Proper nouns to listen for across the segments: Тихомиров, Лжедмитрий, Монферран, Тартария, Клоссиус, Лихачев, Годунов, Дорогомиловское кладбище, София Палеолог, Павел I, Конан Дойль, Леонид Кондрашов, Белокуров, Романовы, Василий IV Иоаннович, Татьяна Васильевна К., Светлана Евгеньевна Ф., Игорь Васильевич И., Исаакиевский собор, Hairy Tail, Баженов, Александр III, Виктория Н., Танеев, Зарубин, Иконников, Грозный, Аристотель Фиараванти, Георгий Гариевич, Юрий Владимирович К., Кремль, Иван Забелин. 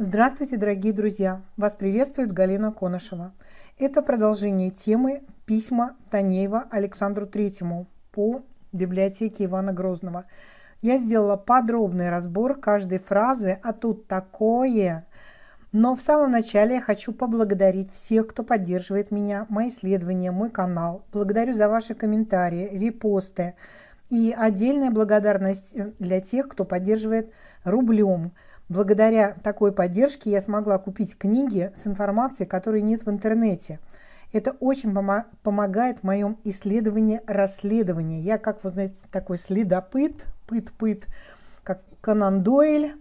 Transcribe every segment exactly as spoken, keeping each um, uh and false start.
Здравствуйте, дорогие друзья! Вас приветствует Галина Конышева. Это продолжение темы «Письма Танеева Александру третьему» по библиотеке Ивана Грозного. Я сделала подробный разбор каждой фразы, а тут такое. Но в самом начале я хочу поблагодарить всех, кто поддерживает меня, мои исследования, мой канал. Благодарю за ваши комментарии, репосты. И отдельная благодарность для тех, кто поддерживает рублем. Благодаря такой поддержке я смогла купить книги с информацией, которой нет в интернете. Это очень помо- помогает в моем исследовании, расследовании. Я, как вы знаете, такой следопыт, пыт-пыт, как Конан Дойль.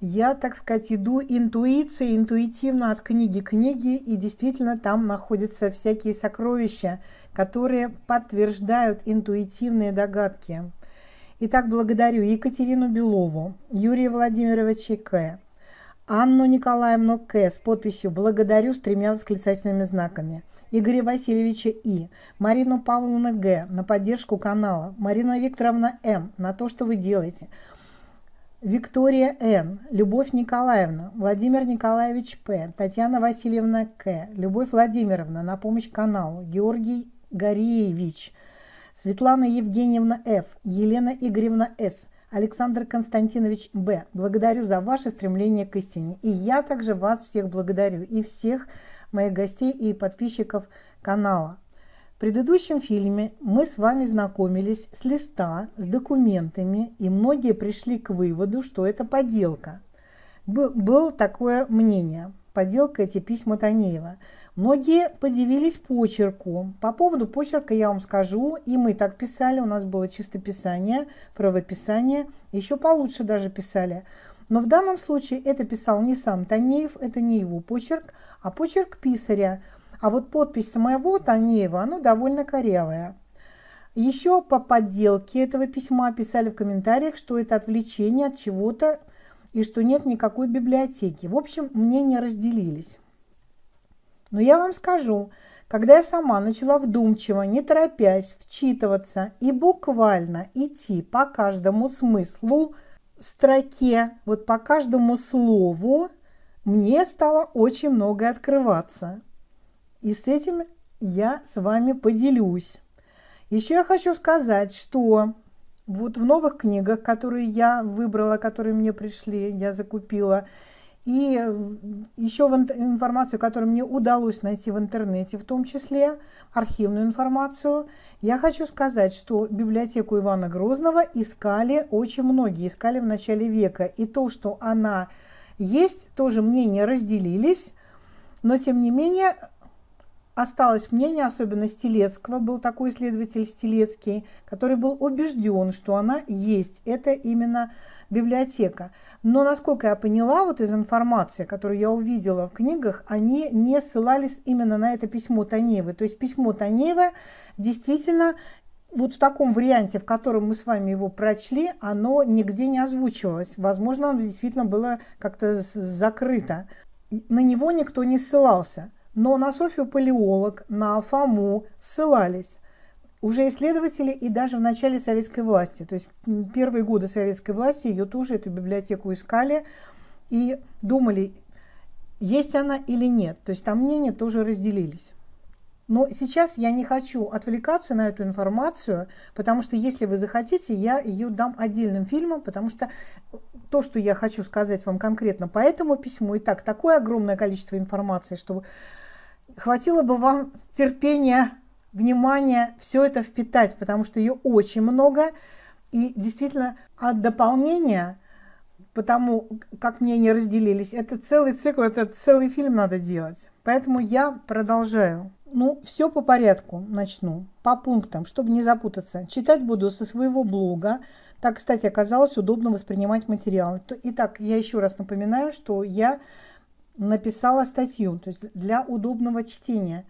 Я, так сказать, иду интуицией, интуитивно от книги к книге, и действительно там находятся всякие сокровища, которые подтверждают интуитивные догадки. Итак, благодарю Екатерину Белову, Юрия Владимировича К., Анну Николаевну К. с подписью «Благодарю» с тремя восклицательными знаками, Игоря Васильевича И., Марину Павловну Г. на поддержку канала, Марина Викторовна М. на то, что вы делаете, Виктория Н., Любовь Николаевна, Владимир Николаевич П., Татьяна Васильевна К., Любовь Владимировна на помощь каналу, Георгий Гариевич, Светлана Евгеньевна Ф., Елена Игоревна С., Александр Константинович Б. Благодарю за ваше стремление к истине. И я также вас всех благодарю, и всех моих гостей и подписчиков канала. В предыдущем фильме мы с вами знакомились с листа, с документами, и многие пришли к выводу, что это подделка. Было такое мнение. Подделка эти письма Танеева. Многие подивились почерку. По поводу почерка я вам скажу. И мы так писали. У нас было чистописание, правописание. Еще получше даже писали. Но в данном случае это писал не сам Танеев. Это не его почерк, а почерк писаря. А вот подпись самого Танеева, она довольно корявая. Еще по подделке этого письма писали в комментариях, что это отвлечение от чего-то и что нет никакой библиотеки. В общем, мнения разделились. Но я вам скажу, когда я сама начала вдумчиво, не торопясь, вчитываться и буквально идти по каждому смыслу в строке, вот по каждому слову, мне стало очень многое открываться. И с этим я с вами поделюсь. Еще я хочу сказать, что вот в новых книгах, которые я выбрала, которые мне пришли, я закупила, и еще информацию, которую мне удалось найти в интернете, в том числе архивную информацию, я хочу сказать, что библиотеку Ивана Грозного искали очень многие, искали в начале века. И то, что она есть, тоже мнения разделились, но тем не менее осталось мнение, особенно Стелецкого, был такой исследователь Стелецкий, который был убежден, что она есть, это именно библиотека. Но, насколько я поняла, вот из информации, которую я увидела в книгах, они не ссылались именно на это письмо Танеева. То есть письмо Танеева действительно вот в таком варианте, в котором мы с вами его прочли, оно нигде не озвучивалось. Возможно, оно действительно было как-то закрыто. На него никто не ссылался. Но на Софию Палеолог, на Фому ссылались уже исследователи и даже в начале советской власти. То есть первые годы советской власти ее тоже, эту библиотеку искали и думали, есть она или нет. То есть там мнения тоже разделились. Но сейчас я не хочу отвлекаться на эту информацию, потому что если вы захотите, я ее дам отдельным фильмом, потому что то, что я хочу сказать вам конкретно по этому письму, и так такое огромное количество информации, что хватило бы вам терпения, внимание, все это впитать, потому что ее очень много. И действительно, от дополнения, потому как мнения разделились, это целый цикл, это целый фильм надо делать. Поэтому я продолжаю. Ну, все по порядку начну, по пунктам, чтобы не запутаться. Читать буду со своего блога. Так, кстати, оказалось удобно воспринимать материал. Итак, я еще раз напоминаю, что я написала статью, то есть для удобного чтения.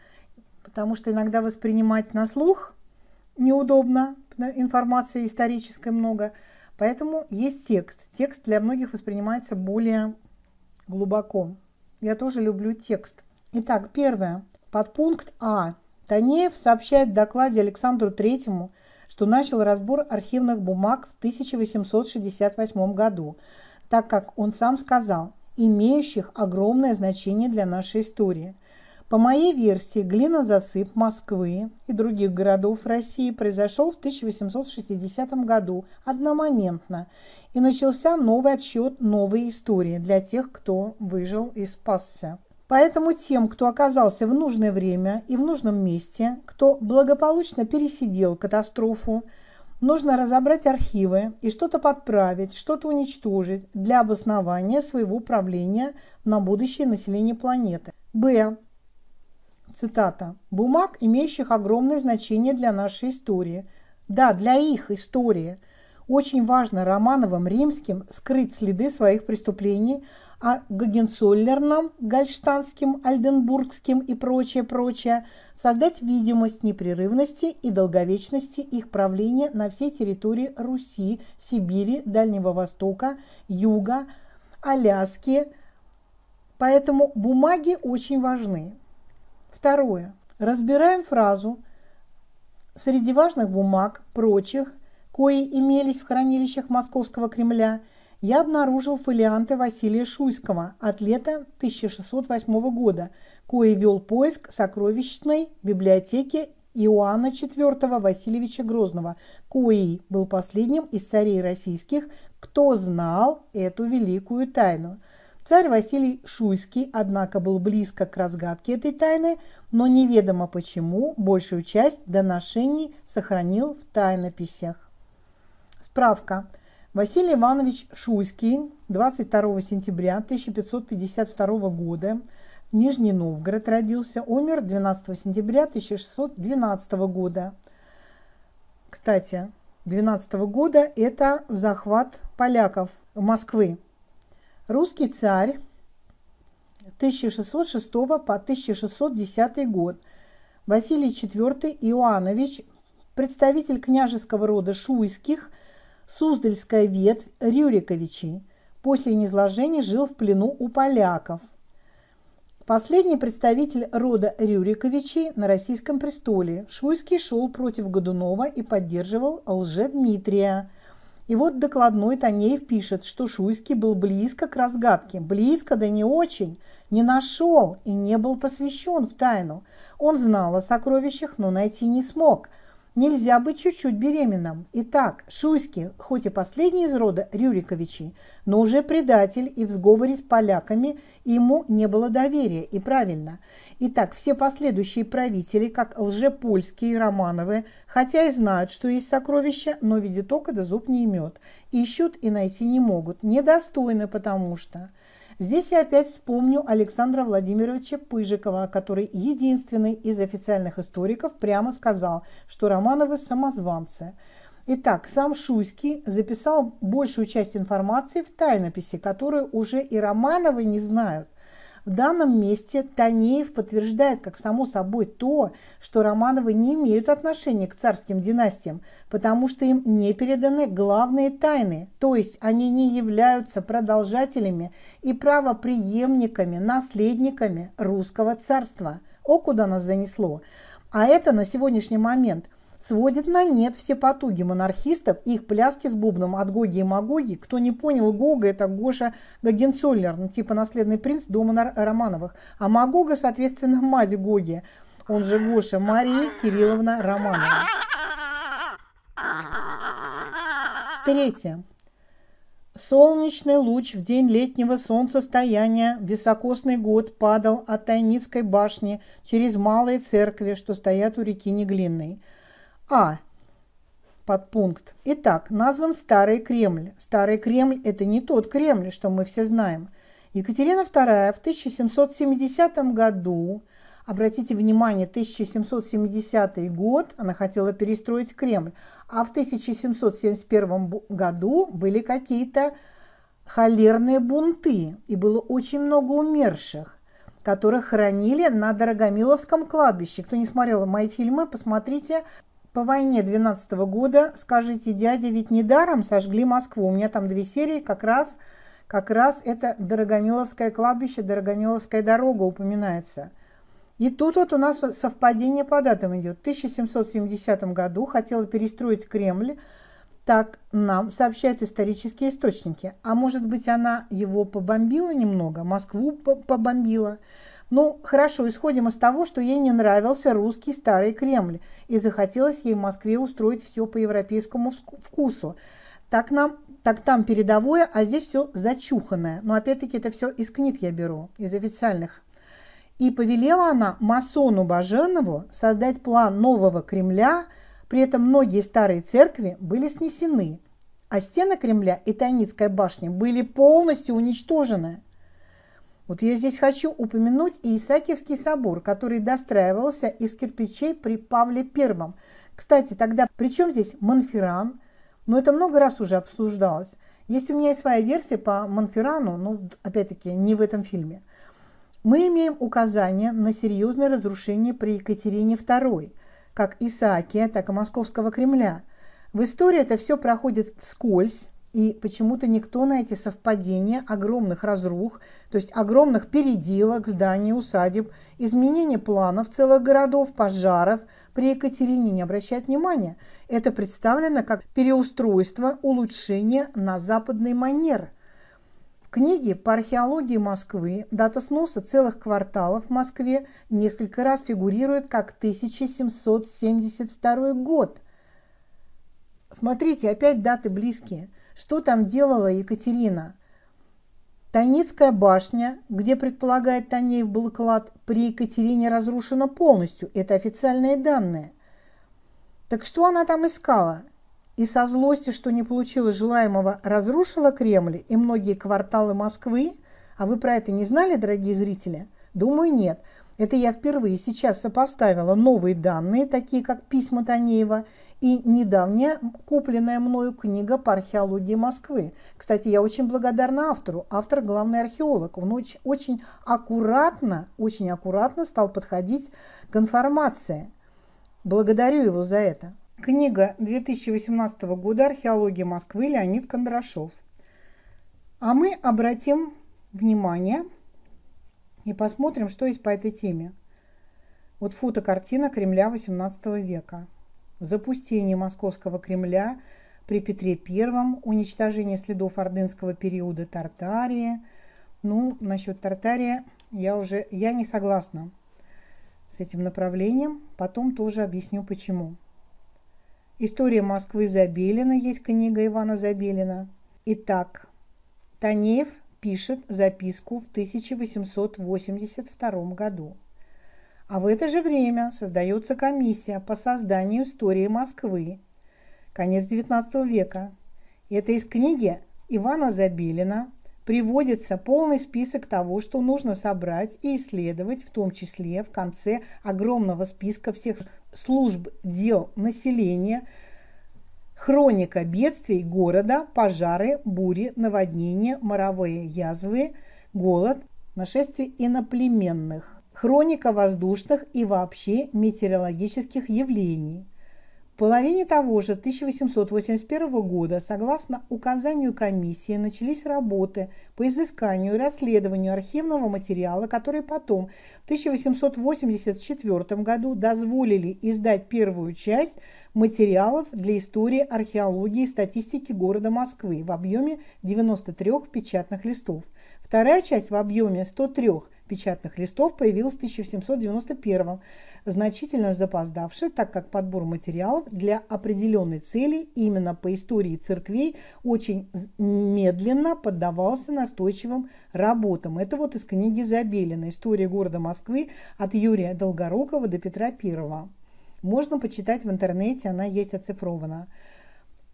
Потому что иногда воспринимать на слух неудобно, информации исторической много. Поэтому есть текст. Текст для многих воспринимается более глубоко. Я тоже люблю текст. Итак, первое. Подпункт А. Танеев сообщает в докладе Александру третьему, что начал разбор архивных бумаг в тысяча восемьсот шестьдесят восьмом году, так как он сам сказал, имеющих огромное значение для нашей истории. По моей версии, глинозасып Москвы и других городов России произошел в тысяча восемьсот шестидесятом году одномоментно, и начался новый отсчет новой истории для тех, кто выжил и спасся. Поэтому тем, кто оказался в нужное время и в нужном месте, кто благополучно пересидел катастрофу, нужно разобрать архивы и что-то подправить, что-то уничтожить для обоснования своего правления на будущее население планеты. Б. Цитата. «Бумаг, имеющих огромное значение для нашей истории». Да, для их истории. Очень важно Романовым, Римским скрыть следы своих преступлений, а Гогенцоллерном, Гольштанским, Ольденбургским и прочее, прочее, создать видимость непрерывности и долговечности их правления на всей территории Руси, Сибири, Дальнего Востока, Юга, Аляски. Поэтому бумаги очень важны. Второе. Разбираем фразу «Среди важных бумаг, прочих, кои имелись в хранилищах Московского Кремля, я обнаружил фолианты Василия Шуйского от лета тысяча шестьсот восьмого года, кои вел поиск сокровищной библиотеки Иоанна четвёртого Васильевича Грозного, кои был последним из царей российских, кто знал эту великую тайну». Царь Василий Шуйский, однако, был близко к разгадке этой тайны, но неведомо почему большую часть доношений сохранил в тайнописях. Справка. Василий Иванович Шуйский, двадцать второго сентября тысяча пятьсот пятьдесят второго года, Нижний Новгород родился, умер двенадцатого сентября тысяча шестьсот двенадцатого года. Кстати, двенадцатого года – это захват поляков Москвы. Русский царь тысяча шестьсот шестого по тысяча шестьсот десятый год. Василий четвёртый Иоаннович, представитель княжеского рода Шуйских, Суздальская ветвь Рюриковичей, после низложения жил в плену у поляков. Последний представитель рода Рюриковичей на российском престоле. Шуйский шел против Годунова и поддерживал Лжедмитрия. И вот докладной Танеев пишет, что Шуйский был близко к разгадке, близко, да не очень, не нашел и не был посвящен в тайну. Он знал о сокровищах, но найти не смог. Нельзя быть чуть-чуть беременным. Итак, Шуйский, хоть и последний из рода Рюриковичей, но уже предатель и в сговоре с поляками, и ему не было доверия, и правильно. Итак, все последующие правители, как лжепольские и Романовы, хотя и знают, что есть сокровища, но видят око да зуб не имет. Ищут и найти не могут. Недостойны, потому что... Здесь я опять вспомню Александра Владимировича Пыжикова, который единственный из официальных историков прямо сказал, что Романовы – самозванцы. Итак, сам Шуйский записал большую часть информации в тайнописи, которую уже и Романовы не знают. В данном месте Танеев подтверждает, как само собой, то, что Романовы не имеют отношения к царским династиям, потому что им не переданы главные тайны, то есть они не являются продолжателями и правопреемниками, наследниками русского царства. О, куда нас занесло! А это на сегодняшний момент сводит на нет все потуги монархистов и их пляски с бубном от Гоги и Магоги. Кто не понял, Гога – это Гоша Гогенцоллерн, типа наследный принц дома Романовых. А Магога, соответственно, мать Гоги, он же Гоша, Мария Кирилловна Романова. Третье. Солнечный луч в день летнего солнцестояния в високосный год падал от Тайницкой башни через малые церкви, что стоят у реки Неглинной. А. Подпункт. Итак, назван Старый Кремль. Старый Кремль – это не тот Кремль, что мы все знаем. Екатерина вторая в тысяча семьсот семидесятом году, обратите внимание, тысяча семьсот семидесятый год, она хотела перестроить Кремль, а в тысяча семьсот семьдесят первом году были какие-то холерные бунты, и было очень много умерших, которых хоронили на Дорогомиловском кладбище. Кто не смотрел мои фильмы, посмотрите. По войне двенадцатого года, скажите, дядя, ведь недаром сожгли Москву. У меня там две серии, как раз, как раз это Дорогомиловское кладбище, Дорогомиловская дорога упоминается. И тут вот у нас совпадение по датам идет. В тысяча семьсот семидесятом году хотела перестроить Кремль Так нам сообщают исторические источники. А может быть, она его побомбила немного, Москву побомбила. Ну, хорошо, исходим из того, что ей не нравился русский старый Кремль, и захотелось ей в Москве устроить все по европейскому вкусу. Так, нам, так там передовое, а здесь все зачуханное. Но опять-таки это все из книг я беру, из официальных. И повелела она масону Баженову создать план нового Кремля. При этом многие старые церкви были снесены, а стены Кремля и Тайницкая башня были полностью уничтожены. Вот я здесь хочу упомянуть и Исаакиевский собор, который достраивался из кирпичей при Павле Первом. Кстати, тогда причем здесь Монферран? Но это много раз уже обсуждалось. Есть у меня и своя версия по Монферрану, но опять-таки не в этом фильме. Мы имеем указание на серьезное разрушение при Екатерине Второй. Как Исаакия, так и Московского Кремля. В истории это все проходит вскользь, и почему-то никто на эти совпадения огромных разрух, то есть огромных переделок зданий, усадеб, изменений планов целых городов, пожаров при Екатерине не обращает внимания. Это представлено как переустройство, улучшение на западный манер. В книге по археологии Москвы дата сноса целых кварталов в Москве несколько раз фигурирует как тысяча семьсот семьдесят второй год. Смотрите, опять даты близкие. Что там делала Екатерина? Тайницкая башня, где, предполагает Танеев, был клад, при Екатерине разрушена полностью. Это официальные данные. Так что она там искала? И со злости, что не получила желаемого, разрушила Кремль и многие кварталы Москвы. А вы про это не знали, дорогие зрители? Думаю, нет. Это я впервые сейчас сопоставила новые данные, такие как письма Танеева и недавняя купленная мною книга по археологии Москвы. Кстати, я очень благодарна автору. Автор – главный археолог. Он очень, очень аккуратно, очень аккуратно стал подходить к информации. Благодарю его за это. Книга две тысячи восемнадцатого года «Археология Москвы», Леонид Кондрашов. А мы обратим внимание и посмотрим, что есть по этой теме. Вот фотокартина Кремля восемнадцатого века. Запустение Московского Кремля при Петре Первом, уничтожение следов ордынского периода, Тартарии. Ну, насчет Тартарии я уже я не согласна с этим направлением. Потом тоже объясню, почему. История Москвы Забелина, есть книга Ивана Забелина. Итак, Танеев пишет записку в тысяча восемьсот восемьдесят втором году. А в это же время создается комиссия по созданию истории Москвы. Конец девятнадцатого века. Это из книги Ивана Забелина приводится полный список того, что нужно собрать и исследовать, в том числе в конце огромного списка всех служб дел населения, хроника бедствий города, пожары, бури, наводнения, моровые язвы, голод, нашествие иноплеменных, хроника воздушных и вообще метеорологических явлений. В половине того же тысяча восемьсот восемьдесят первого года, согласно указанию комиссии, начались работы по изысканию и расследованию архивного материала, который потом в тысяча восемьсот восемьдесят четвёртом году дозволили издать первую часть материалов для истории, археологии и статистики города Москвы в объеме девяноста трёх печатных листов. Вторая часть в объеме ста трёх печатных листов появилась в тысяча семьсот девяносто первом, значительно запоздавший, так как подбор материалов для определенной цели именно по истории церквей очень медленно поддавался настойчивым работам. Это вот из книги Забелина «История города Москвы» от Юрия Долгорукова до Петра Первого. Можно почитать в интернете, она есть оцифрована.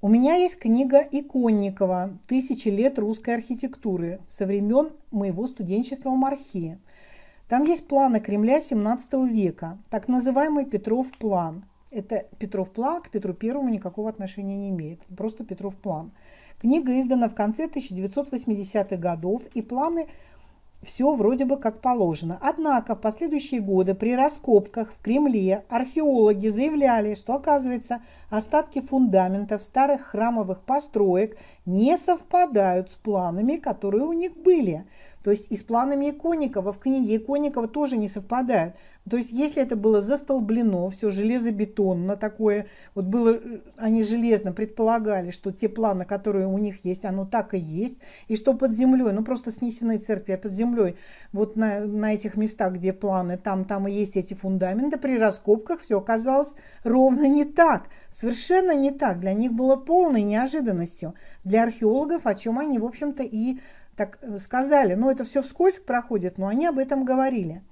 У меня есть книга Иконникова «Тысячи лет русской архитектуры» со времен моего студенчества в Мархе. Там есть планы Кремля семнадцатого века, так называемый Петров план. Это Петров план к Петру Первому никакого отношения не имеет, просто Петров план. Книга издана в конце тысяча девятьсот восьмидесятых годов, и планы все вроде бы как положено. Однако в последующие годы при раскопках в Кремле археологи заявляли, что, оказывается, остатки фундаментов старых храмовых построек не совпадают с планами, которые у них были. То есть и с планами Иконникова в книге Иконникова тоже не совпадают. То есть если это было застолблено, все железобетонно такое, вот было, они железно предполагали, что те планы, которые у них есть, оно так и есть, и что под землей, ну просто снесены церкви, а под землей вот на, на этих местах, где планы, там, там и есть эти фундаменты, при раскопках все оказалось ровно не так, совершенно не так. Для них было полной неожиданностью, для археологов, о чем они, в общем-то, и так сказали. Но это все вскользь проходит, но они об этом говорили.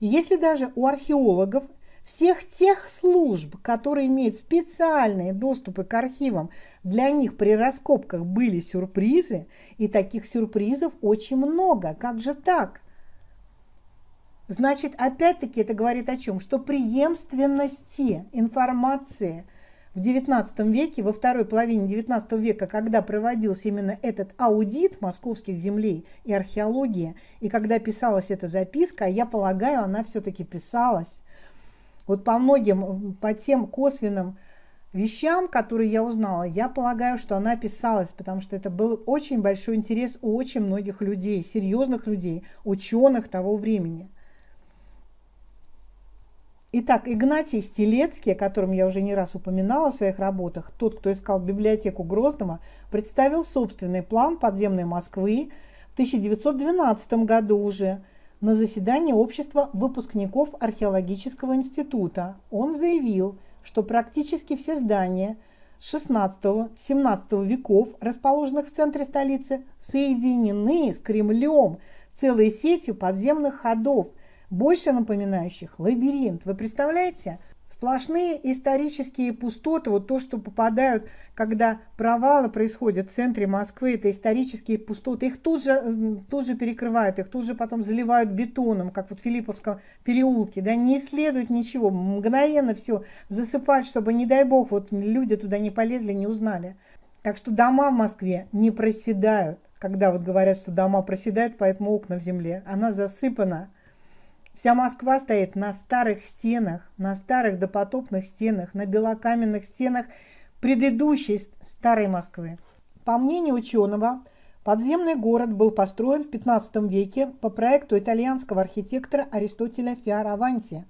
И если даже у археологов всех тех служб, которые имеют специальные доступы к архивам, для них при раскопках были сюрпризы, и таких сюрпризов очень много. Как же так? Значит, опять-таки это говорит о чем? Что преемственности информации в девятнадцатом веке, во второй половине девятнадцатого века, когда проводился именно этот аудит московских землей и археологии, и когда писалась эта записка, а я полагаю, она все-таки писалась, вот по многим, по тем косвенным вещам, которые я узнала, я полагаю, что она писалась, потому что это был очень большой интерес у очень многих людей, серьезных людей, ученых того времени. Итак, Игнатий Стелецкий, о котором я уже не раз упоминала в своих работах, тот, кто искал библиотеку Грозного, представил собственный план подземной Москвы в тысяча девятьсот двенадцатом году уже на заседании общества выпускников археологического института. Он заявил, что практически все здания шестнадцатого-семнадцатого веков, расположенных в центре столицы, соединены с Кремлем целой сетью подземных ходов, больше напоминающих лабиринт. Вы представляете? Сплошные исторические пустоты, вот то, что попадают, когда провалы происходят в центре Москвы, это исторические пустоты, их тут же, тут же перекрывают, их тут же потом заливают бетоном, как вот в Филипповском переулке, да, не исследуют ничего, мгновенно все засыпают, чтобы, не дай бог, вот люди туда не полезли, не узнали. Так что дома в Москве не проседают, когда вот говорят, что дома проседают, поэтому окна в земле, она засыпана. Вся Москва стоит на старых стенах, на старых допотопных стенах, на белокаменных стенах предыдущей старой Москвы. По мнению ученого, подземный город был построен в пятнадцатом веке по проекту итальянского архитектора Аристотеля Фиараванти.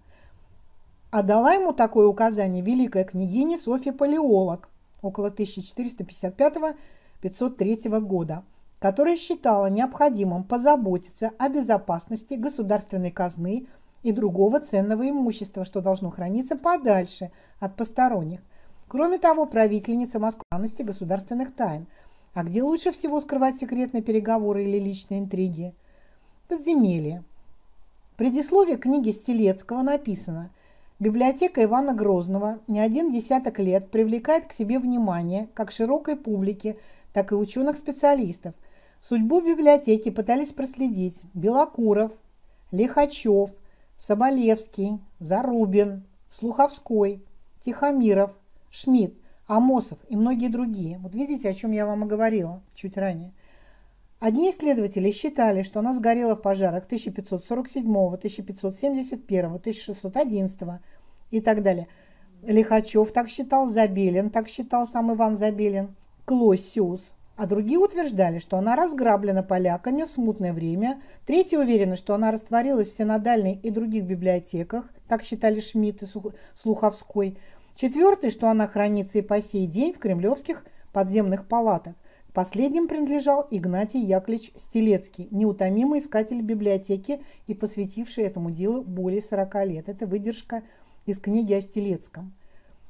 А дала ему такое указание великая княгиня София Палеолог около тысяча четыреста пятьдесят пятого — пятьсот третьего года. Которая считала необходимым позаботиться о безопасности государственной казны и другого ценного имущества, что должно храниться подальше от посторонних. Кроме того, правительница Московскости государственных тайн. А где лучше всего скрывать секретные переговоры или личные интриги? Подземелье. В предисловии книги Стелецкого написано: библиотека Ивана Грозного не один десяток лет привлекает к себе внимание как широкой публики, так и ученых-специалистов. Судьбу библиотеки пытались проследить Белокуров, Лихачев, Соболевский, Зарубин, Слуховской, Тихомиров, Шмидт, Амосов и многие другие. Вот видите, о чем я вам и говорила чуть ранее. Одни исследователи считали, что она сгорела в пожарах тысяча пятьсот сорок седьмого, тысяча пятьсот семьдесят первого, тысяча шестьсот одиннадцатого и так далее. Лихачев так считал, Забелин так считал, сам Иван Забелин, Клоссиус, а другие утверждали, что она разграблена поляками в смутное время. Третьи уверены, что она растворилась в Синодальной и других библиотеках, так считали Шмидт и Слуховской. Четвертый, что она хранится и по сей день в кремлевских подземных палатах. Последним принадлежал Игнатий Яковлевич Стелецкий, неутомимый искатель библиотеки и посвятивший этому делу более сорока лет. Это выдержка из книги о Стелецком.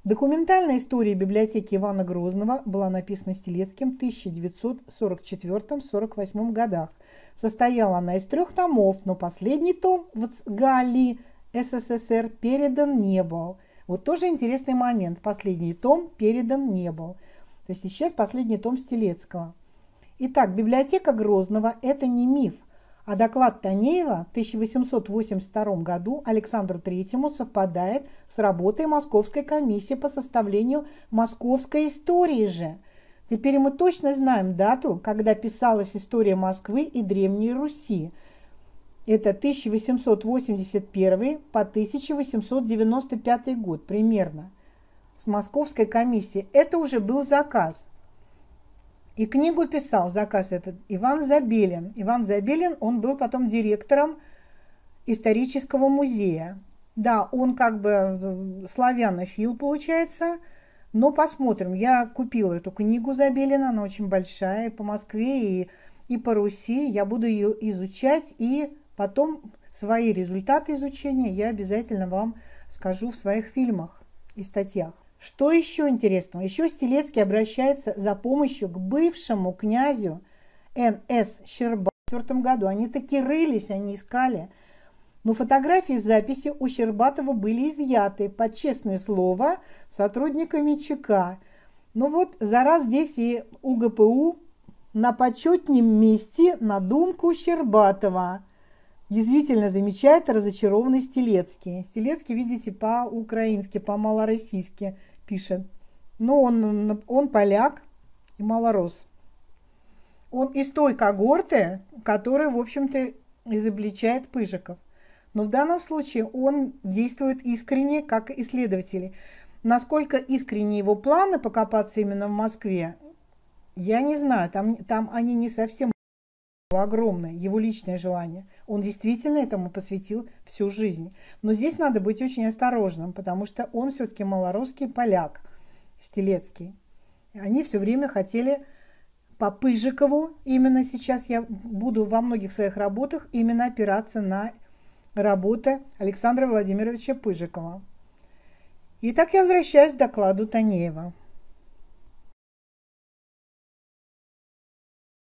Документальная история библиотеки Ивана Грозного была написана Стелецким в тысяча девятьсот сорок четвёртом — сорок восьмом годах. Состояла она из трех томов, но последний том в Цгали СССР передан не был. Вот тоже интересный момент. Последний том передан не был. То есть сейчас последний том Стелецкого. Итак, библиотека Грозного – это не миф. А доклад Танеева в тысяча восемьсот восемьдесят втором году Александру третьему совпадает с работой Московской комиссии по составлению московской истории же. Теперь мы точно знаем дату, когда писалась история Москвы и Древней Руси. Это тысяча восемьсот восемьдесят первый по тысяча восемьсот девяносто пятый год примерно. С Московской комиссией это уже был заказ. И книгу писал, заказ этот, Иван Забелин. Иван Забелин, он был потом директором исторического музея. Да, он как бы славянофил, получается, но посмотрим. Я купила эту книгу Забелина, она очень большая, и по Москве, и, и по Руси. Я буду ее изучать, и потом свои результаты изучения я обязательно вам скажу в своих фильмах и статьях. Что еще интересного? Еще Стелецкий обращается за помощью к бывшему князю Н С Щерба. В четвертом году они таки рылись, они искали. Но фотографии и записи у Щербатова были изъяты, под честное слово, сотрудниками Че Ка. Ну вот, за раз здесь и У Гэ Пэ У на почетном месте на думку Щербатова. Язвительно замечает разочарованный Стелецкий. Стелецкий, видите, по-украински, по-малороссийски пишет. Но он, он поляк и малорос. Он из той когорты, которая, в общем-то, изобличает Пыжиков. Но в данном случае он действует искренне, как исследователи. Насколько искренне его планы покопаться именно в Москве, я не знаю. Там, там они не совсем... огромное его личное желание. Он действительно этому посвятил всю жизнь. Но здесь надо быть очень осторожным, потому что он все-таки малорусский поляк, Стелецкий. Они все время хотели по Пыжикову, именно сейчас я буду во многих своих работах именно опираться на работы Александра Владимировича Пыжикова. Итак, я возвращаюсь к докладу Танеева.